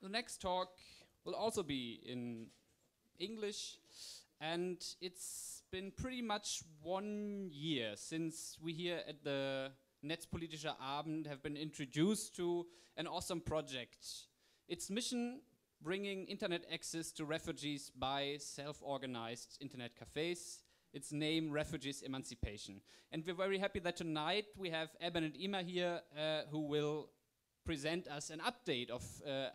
The next talk will also be in English, and it's been pretty much 1 year since we here at the Netzpolitischer Abend have been introduced to an awesome project. Its mission: bringing internet access to refugees by self-organized internet cafes. Its name, Refugees Emancipation. And we're very happy that tonight we have Eben and Imma here who will present us an update of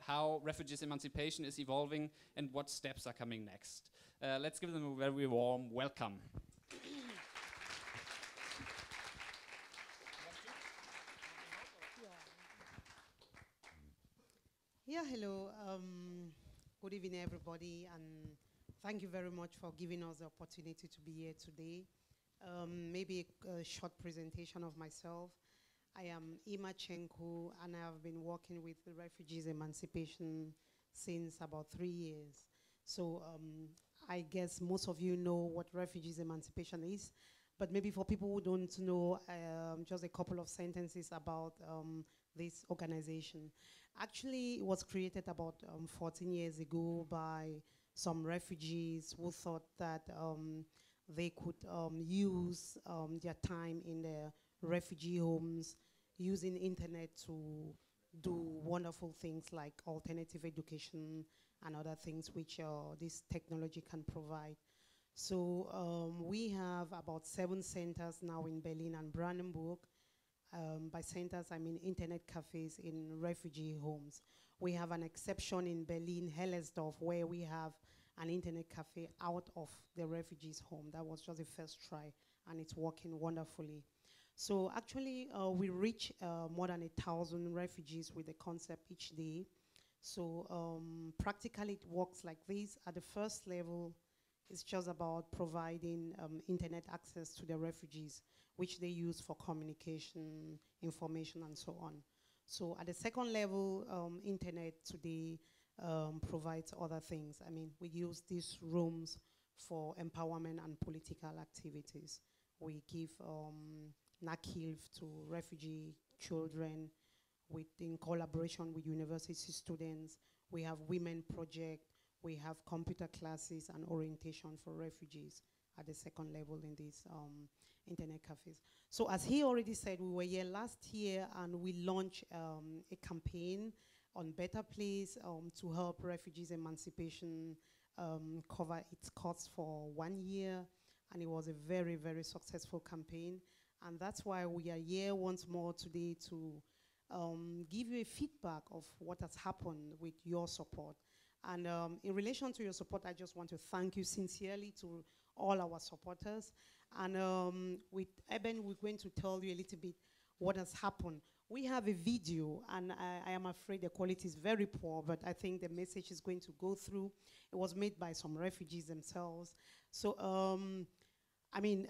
how Refugees Emancipation is evolving and what steps are coming next. Let's give them a very warm welcome. Yeah, hello. Good evening, everybody, and thank you very much for giving us the opportunity to be here today. Maybe a short presentation of myself. I am Imma Chienku, and I have been working with the Refugees Emancipation since about 3 years. So I guess most of you know what Refugees Emancipation is, but maybe for people who don't know, just a couple of sentences about this organization. Actually, it was created about 14 years ago by some refugees who thought that they could use their time in their refugee homes using internet to do wonderful things like alternative education and other things which this technology can provide. So we have about 7 centers now in Berlin and Brandenburg. By centers, I mean internet cafes in refugee homes. We have an exception in Berlin, Hellersdorf, where we have an internet cafe out of the refugees' home. That was just the first try, and it's working wonderfully. So actually, we reach more than 1,000 refugees with the concept each day. So practically, it works like this. At the first level, it's just about providing internet access to the refugees, which they use for communication, information, and so on. So at the second level, internet today provides other things. I mean, we use these rooms for empowerment and political activities. We give NACHHILFE to refugee children in collaboration with university students. We have women project. We have computer classes and orientation for refugees at the second level in these internet cafes. So as he already said, we were here last year and we launched a campaign on Better Place to help refugees emancipation cover its costs for 1 year. And it was a very, very successful campaign. And that's why we are here once more today to give you a feedback of what has happened with your support. And in relation to your support, I just want to thank you sincerely to all our supporters. And with Eben, we're going to tell you a little bit what has happened. We have a video, and I am afraid the quality is very poor, but I think the message is going to go through. It was made by some refugees themselves. So, I mean,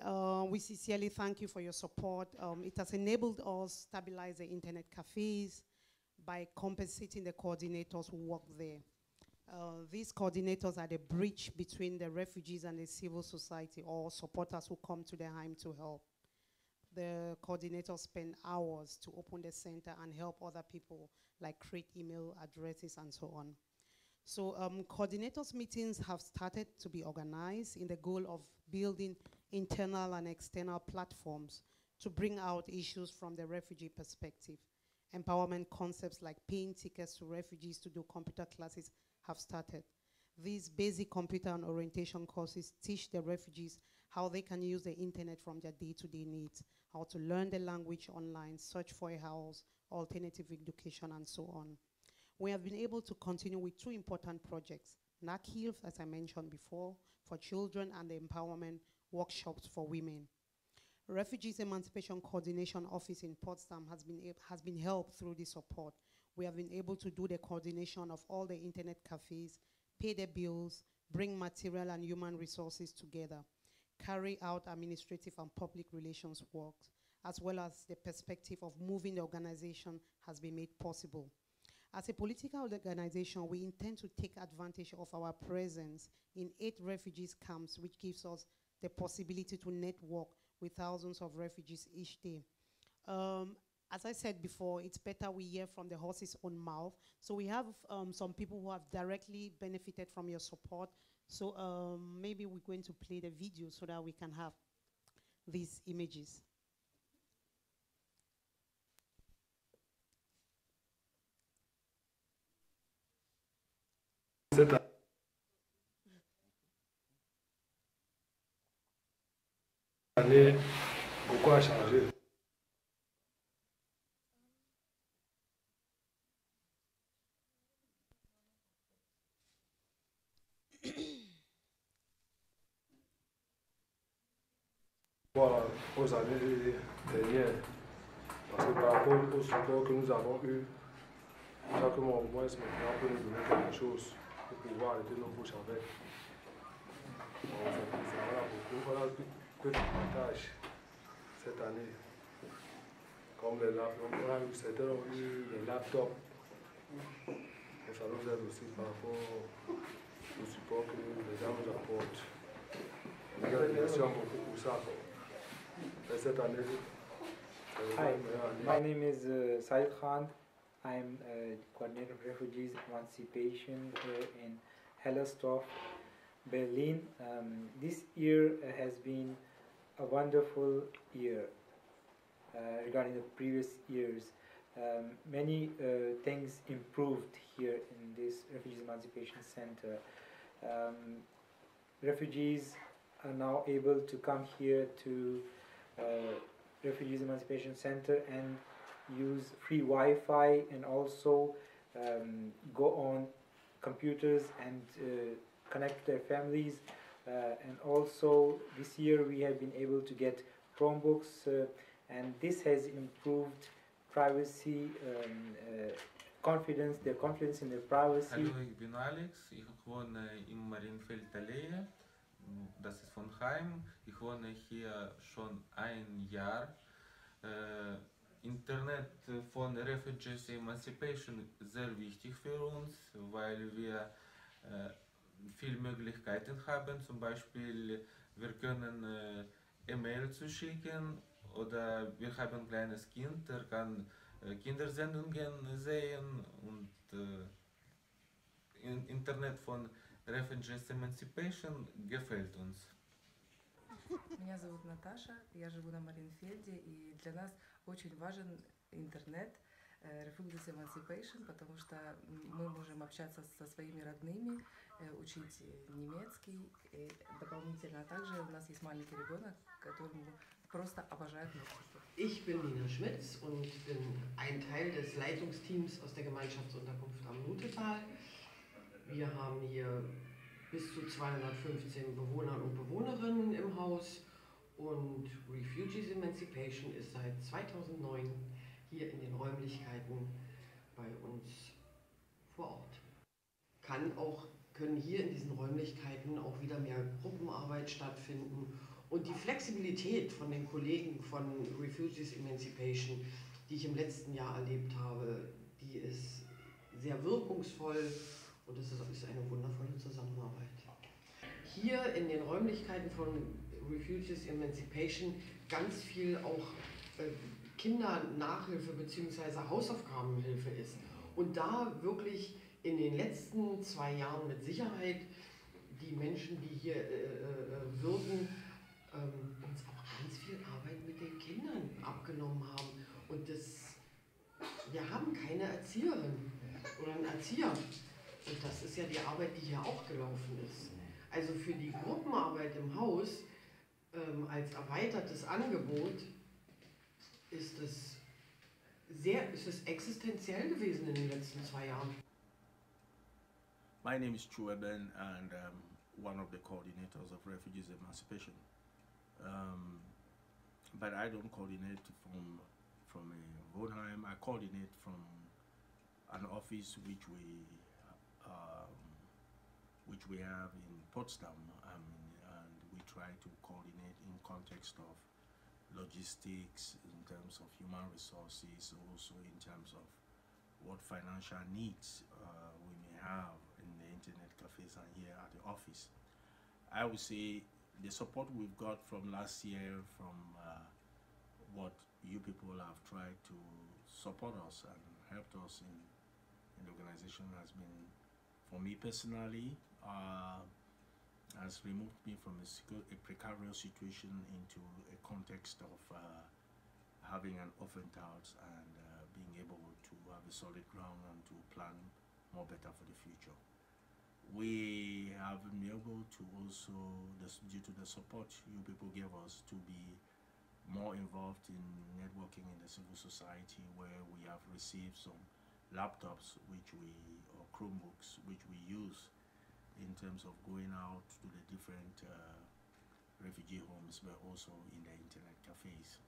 we sincerely thank you for your support. It has enabled us to stabilize the internet cafes by compensating the coordinators who work there. These coordinators are the bridge between the refugees and the civil society or supporters who come to their home to help. The coordinators spend hours to open the center and help other people, like create email addresses and so on. So coordinators meetings have started to be organized in the goal of building internal and external platforms to bring out issues from the refugee perspective. Empowerment concepts like paying tickets to refugees to do computer classes have started. These basic computer and orientation courses teach the refugees how they can use the internet from their day-to-day needs, how to learn the language online, search for a house, alternative education, and so on. We have been able to continue with 2 important projects, NACHHILFE, as I mentioned before, for children, and the empowerment workshops for women. Refugees Emancipation Coordination Office in Potsdam has been helped through this support. We have been able to do the coordination of all the internet cafes, pay their bills, bring material and human resources together, carry out administrative and public relations work, as well as the perspective of moving the organization has been made possible. As a political organization, we intend to take advantage of our presence in 8 refugee camps, which gives us the possibility to network with thousands of refugees each day. As I said before, it's better we hear from the horse's own mouth. So we have some people who have directly benefited from your support. So maybe we're going to play the video so that we can have these images. Cette année, beaucoup a changé. Aux années dernières, parce que par rapport au support que nous avons eu, chaque mouvement est maintenant pour nous donner quelque chose pour pouvoir arrêter nos bouches avec. Voilà beaucoup de partage cette année. Comme les laptops, certains ont eu les laptops. Et ça nous aide aussi par rapport au support que les gens nous apportent. On a une relation beaucoup pour ça. Hi, my name is Said Khan. I'm coordinator of Refugees Emancipation here in Hellersdorf, Berlin. This year has been a wonderful year regarding the previous years. Many things improved here in this Refugees Emancipation Center. Refugees are now able to come here to Refugees Emancipation Center and use free Wi-Fi and also go on computers and connect their families. And also this year we have been able to get Chromebooks and this has improved privacy, confidence, their confidence in their privacy. Hello, ich bin Alex. Ich wohne in Marienfelder Allee. Das ist von Heim. Ich wohne hier schon ein Jahr. Internet von Refugees Emancipation ist sehr wichtig für uns, weil wir viele Möglichkeiten haben. Zum Beispiel, wir können E-Mail zu schicken oder wir haben ein kleines Kind, der kann Kindersendungen sehen und Internet von Refugees Emancipation gefällt uns. Меня зовут Наташа, я живу на Мариенфельде, и для нас очень важен интернет Refugees Emancipation, потому что мы можем общаться со своими родными, учить немецкий дополнительно. А также у нас есть маленький ребенок, которому просто обожают мультики. Ich bin Nina Schmitz und bin ein Teil des Leitungsteams aus der Gemeinschaftsunterkunft am Lutetal. Wir haben hier bis zu 215 Bewohner und Bewohnerinnen im Haus und Refugees Emancipation ist seit 2009 hier in den Räumlichkeiten bei uns vor Ort. Können hier in diesen Räumlichkeiten auch wieder mehr Gruppenarbeit stattfinden und die Flexibilität von den Kollegen von Refugees Emancipation, die ich im letzten Jahr erlebt habe, die ist sehr wirkungsvoll. Und es ist eine wundervolle Zusammenarbeit. Hier in den Räumlichkeiten von Refugees Emancipation ganz viel auch Kindernachhilfe bzw. Hausaufgabenhilfe ist. Und da wirklich in den letzten 2 Jahren mit Sicherheit die Menschen, die hier wirken, uns auch ganz viel Arbeit mit den Kindern abgenommen haben. Und wir haben keine Erzieherin oder einen Erzieher. Und das ist ja die Arbeit, die hier auch gelaufen ist. Also für die Gruppenarbeit im Haus als erweitertes Angebot ist es existenziell gewesen in den letzten 2 Jahren. My name is Chu Eben and I'm one of the coordinators of Refugees Emancipation. But I don't coordinate from a Wohnheim. I coordinate from an office which we have in Potsdam, and we try to coordinate in context of logistics, in terms of human resources, also in terms of what financial needs we may have in the internet cafes and here at the office. I would say the support we've got from last year, from what you people have tried to support us and helped us in the organization has been, for me personally, has removed me from a precarious situation into a context of having an Aufenthalt and being able to have a solid ground and to plan more better for the future. We have been able to also, due to the support you people gave us, to be more involved in networking in the civil society, where we have received some laptops or Chromebooks, which we use in terms of going out to the different refugee homes, but also in the internet cafes.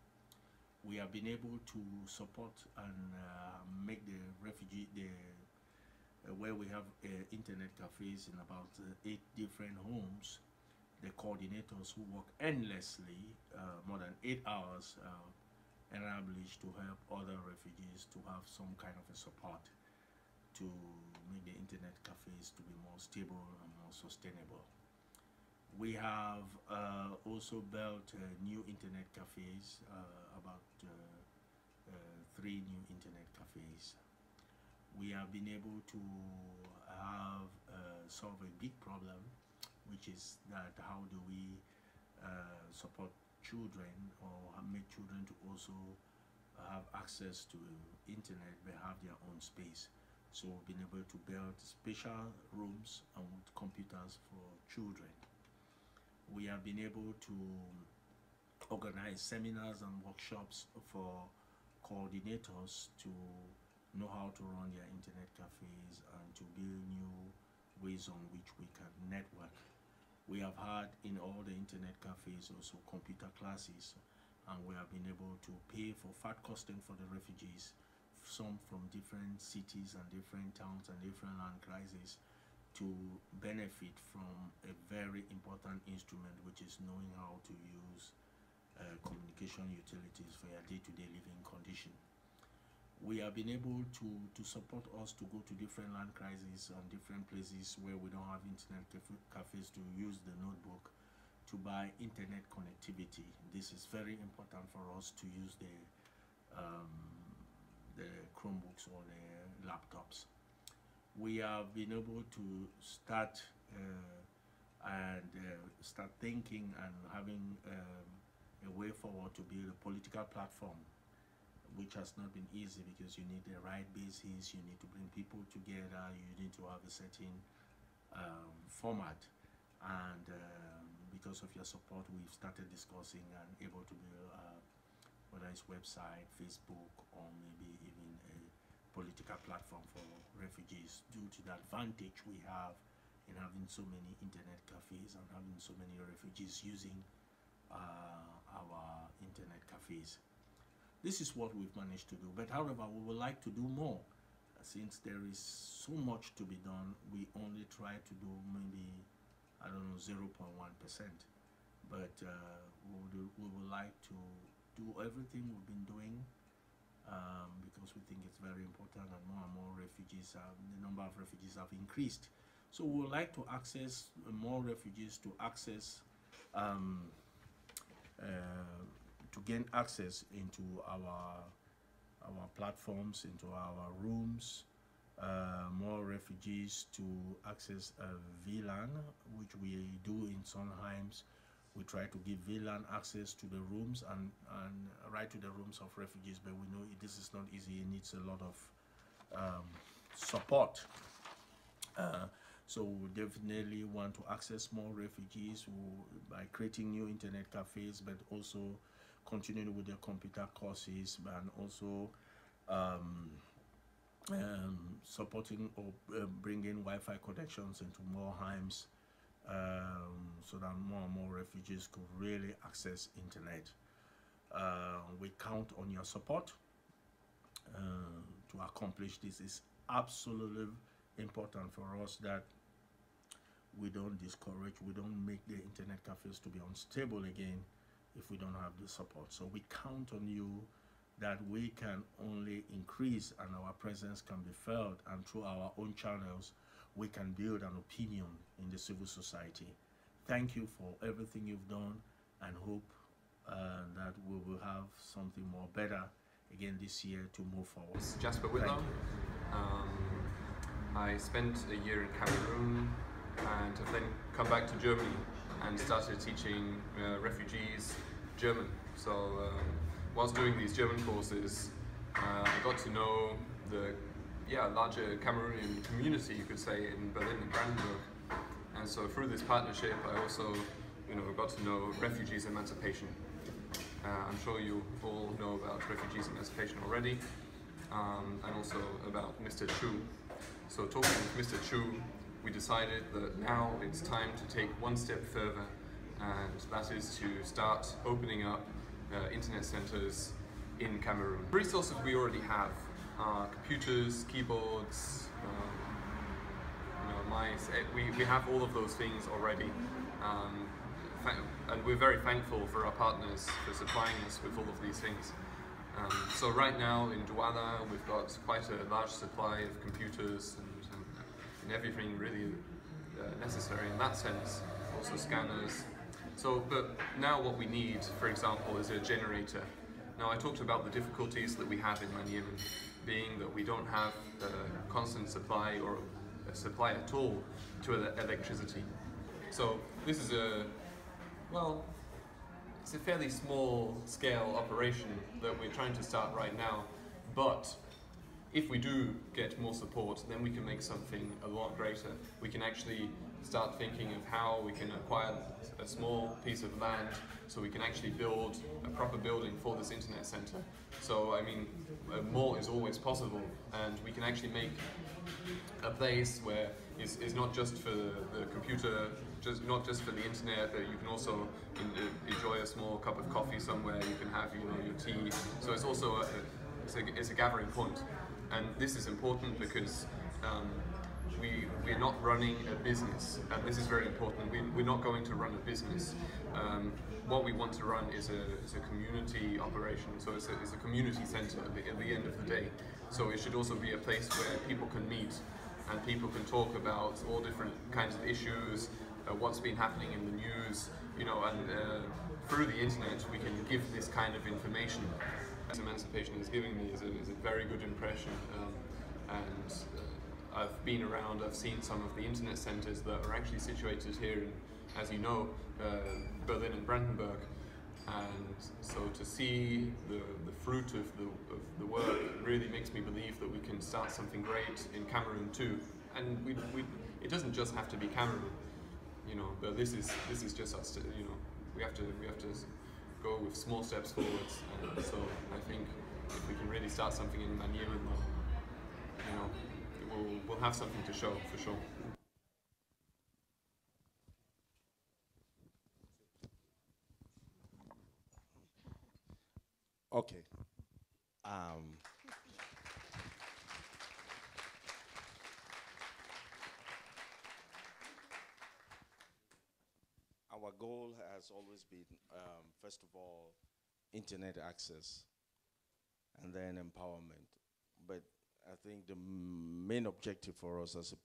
We have been able to support and make the refugee, where we have internet cafes in about 8 different homes. The coordinators who work endlessly, more than 8 hours, established to help other refugees to have some kind of a support to make the internet cafes to be more stable and more sustainable. We have also built new internet cafes, about 3 new internet cafes. We have been able to have solve a big problem, which is that how do we support children or make children to also have access to internet but have their own space. So we've been able to build special rooms and with computers for children. We have been able to organize seminars and workshops for coordinators to know how to run their internet cafes and to build new ways on which we can network. We have had in all the internet cafes also computer classes, and we have been able to pay for fat costing for the refugees, some from different cities and different towns and different land crises, to benefit from a very important instrument, which is knowing how to use communication utilities for your day-to-day living condition. We have been able to support us to go to different land crises and different places where we don't have internet cafes, to use the notebook to buy internet connectivity. This is very important for us to use the Chromebooks or the laptops. We have been able to start start thinking and having a way forward to build a political platform, which has not been easy because you need the right basis, you need to bring people together, you need to have a certain format, and because of your support we've started discussing and able to build whether it's website, Facebook, or maybe even a political platform for refugees, due to the advantage we have in having so many internet cafes and having so many refugees using our internet cafes. This is what we've managed to do, but however, we would like to do more. Since there is so much to be done, we only try to do maybe, I don't know, 0.1%. But we would like to do everything we've been doing because we think it's very important, and more refugees, the number of refugees have increased. So we would like to access more refugees to access to gain access into our platforms, into our rooms, more refugees to access VLAN, which we do in Sonheims. We try to give VLAN access to the rooms and right to the rooms of refugees, but we know this is not easy. It needs a lot of support. So we definitely want to access more refugees by creating new internet cafes, but also continuing with their computer courses, and also supporting or bringing Wi-Fi connections into more homes, so that more and more refugees could really access internet. We count on your support to accomplish this. Is absolutely important for us that we don't discourage, we don't make the internet cafes to be unstable again if we don't have the support. So we count on you that we can only increase and our presence can be felt, and through our own channels we can build an opinion in the civil society. Thank you for everything you've done, and hope that we will have something more better again this year to move forward. It's Jasper Whitlow. I spent a year in Cameroon and have then come back to Germany and started teaching refugees German. So whilst doing these German courses, I got to know the larger Cameroonian community, you could say, in Berlin and Brandenburg. And so through this partnership, I also got to know Refugees Emancipation. I'm sure you all know about Refugees Emancipation already, and also about Mr. Chu. So talking with Mr. Chu, we decided that now it's time to take one step further, and that is to start opening up internet centers in Cameroon. The resources we already have are computers, keyboards, mice. We have all of those things already, and we're very thankful for our partners for supplying us with all of these things. So right now in Douala we've got quite a large supply of computers and everything really necessary in that sense, also scanners. So, but now what we need, for example, is a generator. Now I talked about the difficulties that we have in Manieman, being that we don't have a constant supply or a supply at all to electricity. So this is a, well, it's a fairly small scale operation that we're trying to start right now, but if we do get more support, then we can make something a lot greater. We can actually start thinking of how we can acquire a small piece of land so we can actually build a proper building for this internet center. So I mean, more is always possible, and we can actually make a place where it's not just for the computer, not just for the internet, but you can also enjoy a small cup of coffee somewhere. You can have your tea. So it's also it's a gathering point, and this is important because we're not running a business, and this is very important. We're not going to run a business. What we want to run is a community operation. So it's a community center at the end of the day. So it should also be a place where people can meet and people can talk about all different kinds of issues, what's been happening in the news, and through the internet we can give this kind of information. As Emancipation is giving me is a very good impression, and I've been around, I've seen some of the internet centers that are actually situated here in, as you know, Berlin and Brandenburg, and so to see the fruit of the work really makes me believe that we can start something great in Cameroon too. And it doesn't just have to be Cameroon, but this is just us, we have to go with small steps forwards. And so I think if we can really start something in Manieman, we'll have something to show for sure. Okay. Our goal has always been, first of all, internet access and then empowerment. But I think the main objective for us as a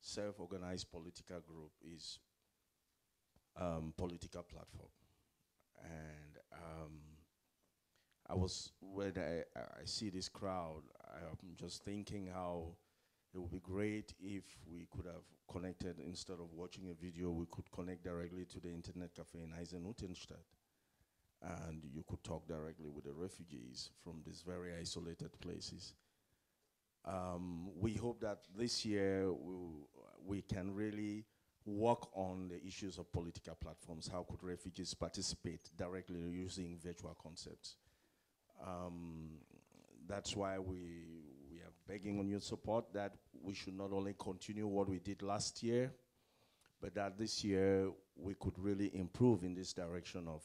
self-organized political group is political platform. And when I see this crowd, I'm just thinking how it would be great if we could have connected, instead of watching a video, we could connect directly to the internet cafe in Eisenhüttenstadt. And you could talk directly with the refugees from these very isolated places. We hope that this year we can really work on the issues of political platforms. How could refugees participate directly using virtual concepts? That's why we are begging on your support that we should not only continue what we did last year, but that this year we could really improve in this direction of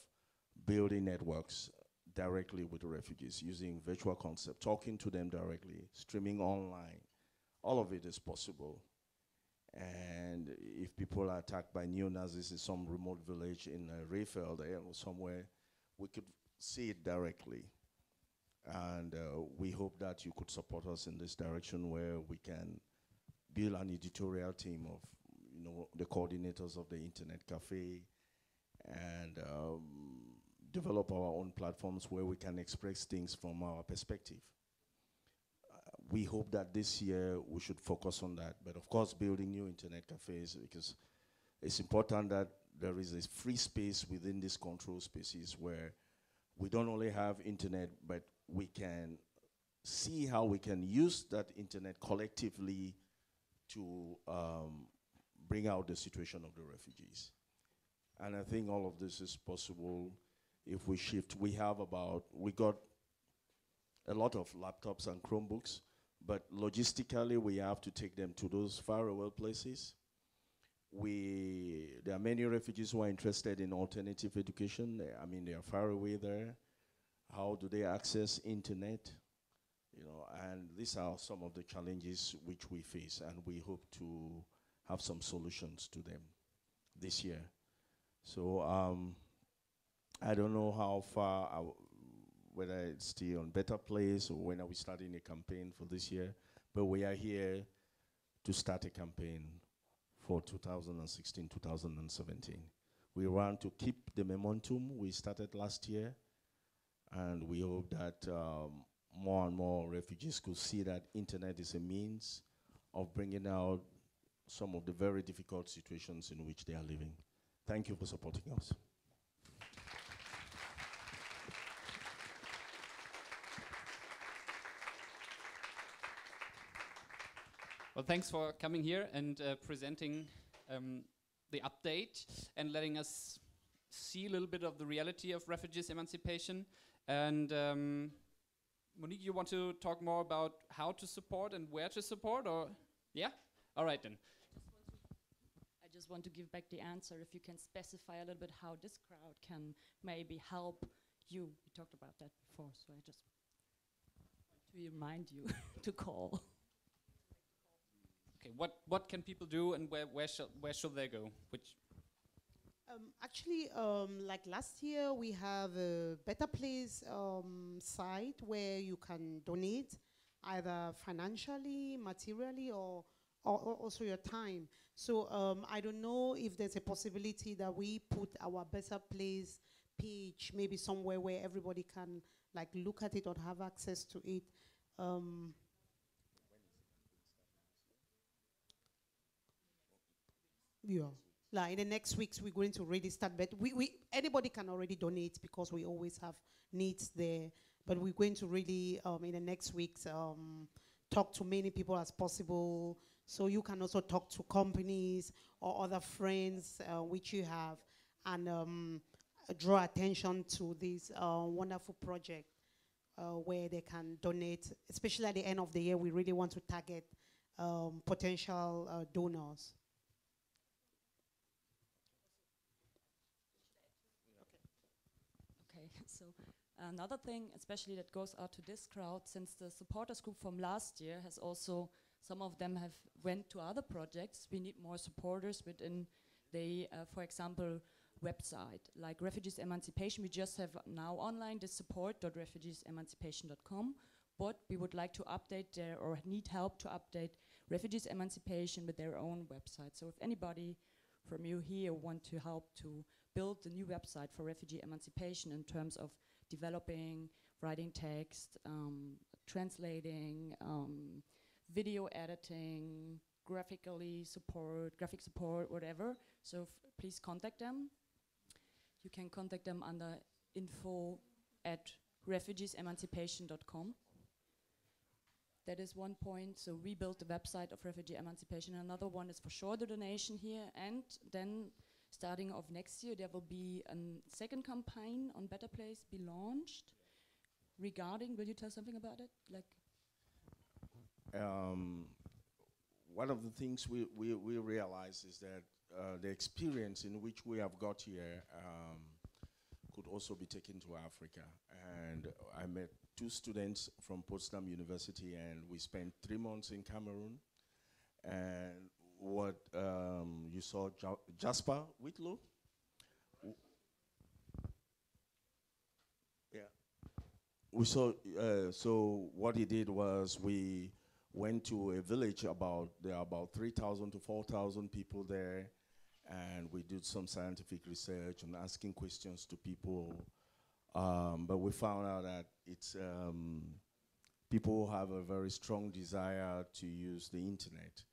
building networks directly with the refugees, using virtual concepts, talking to them directly, streaming online. All of it is possible. And if people are attacked by neo-Nazis in some remote village in Marienfelde or somewhere, we could see it directly. And we hope that you could support us in this direction, where we can build an editorial team of the coordinators of the internet cafe and develop our own platforms where we can express things from our perspective. We hope that this year we should focus on that. But of course, building new internet cafes, because it's important that there is a free space within these control spaces where we don't only have internet, but we can see how we can use that internet collectively to bring out the situation of the refugees. And I think all of this is possible if we shift. We got a lot of laptops and Chromebooks, but logistically we have to take them to those faraway places. There are many refugees who are interested in alternative education. I mean, they are far away there. How do they access internet? You know, and these are some of the challenges which we face, and we hope to have some solutions to them this year. So I don't know how far, whether it's still on Better Place or when are we starting a campaign for this year, but we are here to start a campaign for 2016, 2017. We want to keep the momentum we started last year, and we hope that more and more refugees could see that internet is a means of bringing out some of the very difficult situations in which they are living. Thank you for supporting us. Well, thanks for coming here and presenting the update and letting us see a little bit of the reality of refugees emancipation. And Monique, you want to talk more about how to support and where to support, or? Yeah? All right then. I just want to give back the answer. If you can specify a little bit how this crowd can maybe help you. We talked about that before, so I just want to remind you to call. Okay, what can people do, and where should they go? Which actually, like last year, we have a Better Place site where you can donate either financially, materially, or also your time. So I don't know if there's a possibility that we put our Better Place page maybe somewhere where everybody can like look at it or have access to it. Yeah, like in the next weeks we're going to really start, but anybody can already donate because we always have needs there. But we're going to really in the next weeks talk to many people as possible. So you can also talk to companies or other friends which you have, and draw attention to this wonderful project where they can donate. Especially at the end of the year, we really want to target potential donors. Okay, so another thing especially that goes out to this crowd, since the supporters group from last year has also, some of them have went to other projects. We need more supporters within the, for example, website. Like Refugees Emancipation, we just have now online the support.refugeesemancipation.com, but we would like to update their, or need help to update Refugees Emancipation with their own website. So if anybody from you here want to help to build the new website for Refugee Emancipation in terms of developing, writing text, translating, video editing, graphic support, whatever. So please contact them. You can contact them under info@refugeesemancipation.com. That is one point. So we built the website of Refugee Emancipation. Another one is for sure the donation here. And then starting of next year, there will be a second campaign on Better Place be launched. Regarding, will you tell something about it? Like, one of the things we realize is that the experience in which we have got here could also be taken to Africa. And I met two students from Potsdam University, and we spent 3 months in Cameroon. And what you saw, Jasper Whitlow. Yeah. We saw, so what he did was we went to a village. There are about 3,000 to 4,000 people there, and we did some scientific research and asking questions to people But we found out that it's people have a very strong desire to use the internet.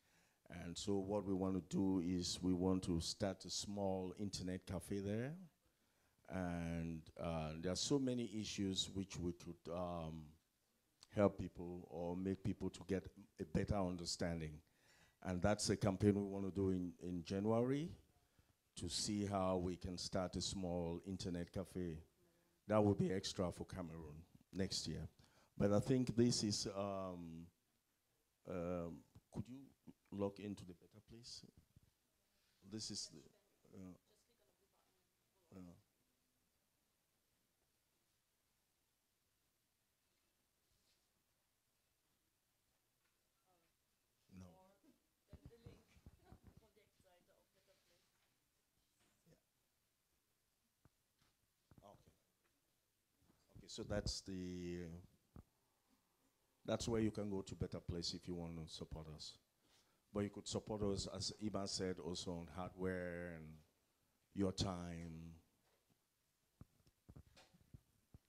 And so what we want to do is we want to start a small internet cafe there. And there are so many issues which we could help people or make people to get a better understanding. And that's a campaign we want to do in January to see how we can start a small internet cafe. That will be extra for Cameroon next year. But I think this is, could you log into the Better Place? This is the, so that's the that's where you can go to Better Place if you want to support us. But you could support us, as Iman said, also on hardware and your time.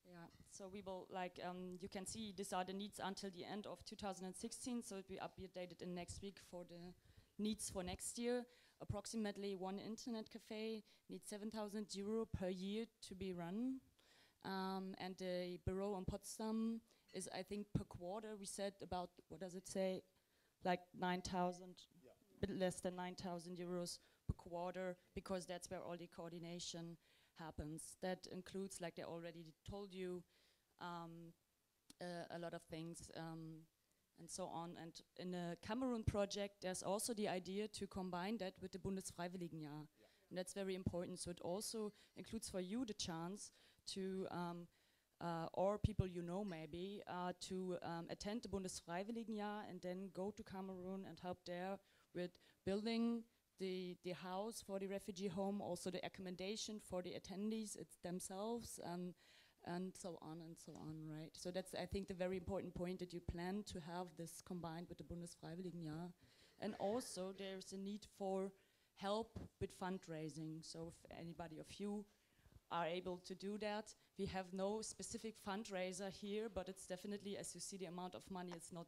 Yeah, so we will, like, you can see these are the needs until the end of 2016, so it will be updated in next week for the needs for next year. Approximately one internet cafe needs €7,000 per year to be run. And the bureau in Potsdam is, I think, per quarter, we said about, what does it say, like 9,000, yeah. Bit less than €9,000 per quarter, because that's where all the coordination happens. That includes, like they already told you, a lot of things and so on. And in the Cameroon project, there's also the idea to combine that with the Bundesfreiwilligenjahr. Yeah. And that's very important. So it also includes for you the chance to, or people you know maybe, to attend the Bundesfreiwilligenjahr and then go to Cameroon and help there with building the house for the refugee home, also the accommodation for the attendees themselves, and so on and so on, right? So that's, I think, the very important point, that you plan to have this combined with the Bundesfreiwilligenjahr. And also there's a need for help with fundraising, so if anybody of you are able to do that. We have no specific fundraiser here, but it's definitely, as you see the amount of money, it's not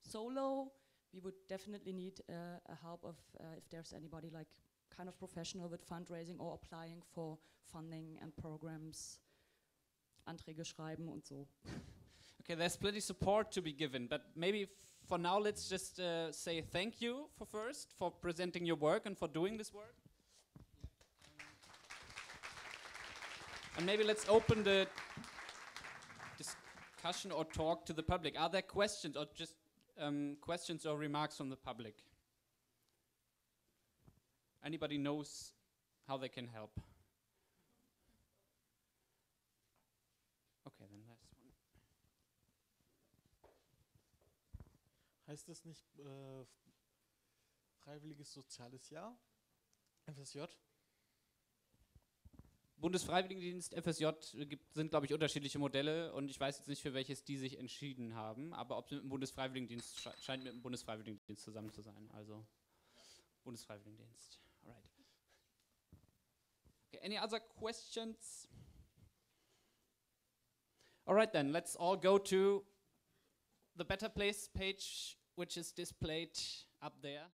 so low. We would definitely need a help of, if there's anybody like kind of professional with fundraising or applying for funding and programs, Anträge schreiben und so. Okay, there's plenty support to be given, but maybe for now let's just say thank you for presenting your work and for doing this work. And maybe let's open the discussion or talk to the public. Are there questions or just questions or remarks from the public? Anybody knows how they can help? Okay, then last one. Heißt das nicht Freiwilliges Soziales Jahr, FSJ? Bundesfreiwilligendienst, FSJ sind, glaube ich, unterschiedliche Modelle und ich weiß jetzt nicht, für welches die sich entschieden haben, aber ob sie mit dem Bundesfreiwilligendienst scheint mit dem Bundesfreiwilligendienst zusammen zu sein. Also Bundesfreiwilligendienst. Alright. Okay, any other questions? Alright then, let's all go to the Better Place page, which is displayed up there.